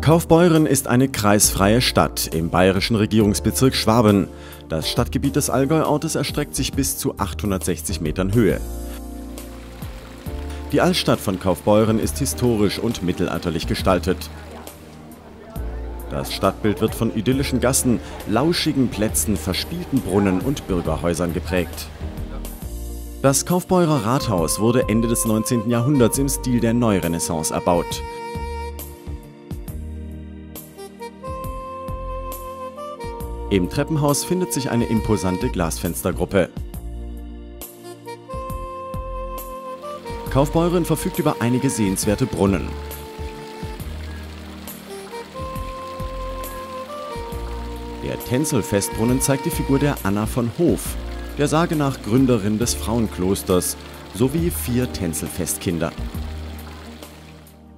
Kaufbeuren ist eine kreisfreie Stadt im bayerischen Regierungsbezirk Schwaben. Das Stadtgebiet des Allgäuortes erstreckt sich bis zu 860 Metern Höhe. Die Altstadt von Kaufbeuren ist historisch und mittelalterlich gestaltet. Das Stadtbild wird von idyllischen Gassen, lauschigen Plätzen, verspielten Brunnen und Bürgerhäusern geprägt. Das Kaufbeurer Rathaus wurde Ende des 19. Jahrhunderts im Stil der Neurenaissance erbaut. Im Treppenhaus findet sich eine imposante Glasfenstergruppe. Kaufbeuren verfügt über einige sehenswerte Brunnen. Der Tänzelfestbrunnen zeigt die Figur der Anna von Hof, der Sage nach Gründerin des Frauenklosters, sowie 4 Tänzelfestkinder.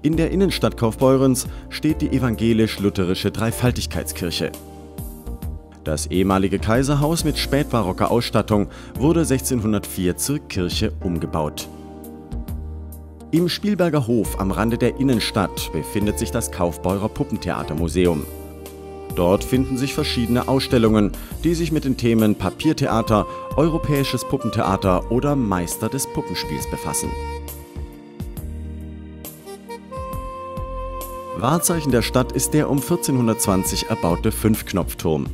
In der Innenstadt Kaufbeurens steht die evangelisch-lutherische Dreifaltigkeitskirche. Das ehemalige Kaiserhaus mit spätbarocker Ausstattung wurde 1604 zur Kirche umgebaut. Im Spielberger Hof am Rande der Innenstadt befindet sich das Kaufbeurer Puppentheatermuseum. Dort finden sich verschiedene Ausstellungen, die sich mit den Themen Papiertheater, europäisches Puppentheater oder Meister des Puppenspiels befassen. Wahrzeichen der Stadt ist der um 1420 erbaute Fünfknopfturm.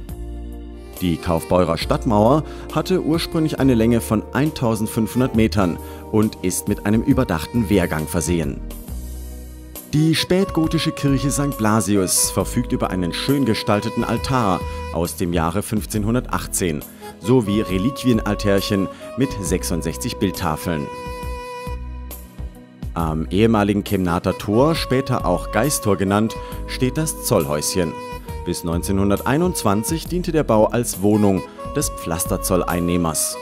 Die Kaufbeurer Stadtmauer hatte ursprünglich eine Länge von 1500 Metern und ist mit einem überdachten Wehrgang versehen. Die spätgotische Kirche St. Blasius verfügt über einen schön gestalteten Altar aus dem Jahre 1518 sowie Reliquienaltärchen mit 66 Bildtafeln. Am ehemaligen Kemnater Tor, später auch Geisttor genannt, steht das Zollhäuschen. Bis 1921 diente der Bau als Wohnung des Pflasterzolleinnehmers.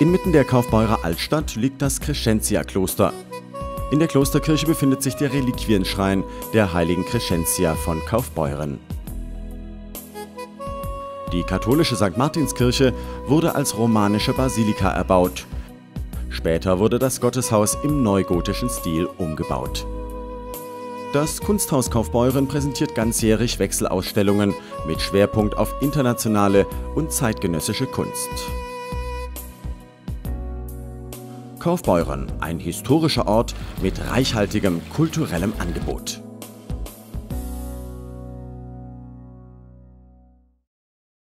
Inmitten der Kaufbeurer Altstadt liegt das Crescentia-Kloster. In der Klosterkirche befindet sich der Reliquienschrein der heiligen Crescentia von Kaufbeuren. Die katholische St. Martinskirche wurde als romanische Basilika erbaut. Später wurde das Gotteshaus im neugotischen Stil umgebaut. Das Kunsthaus Kaufbeuren präsentiert ganzjährig Wechselausstellungen mit Schwerpunkt auf internationale und zeitgenössische Kunst. Kaufbeuren, ein historischer Ort mit reichhaltigem kulturellem Angebot.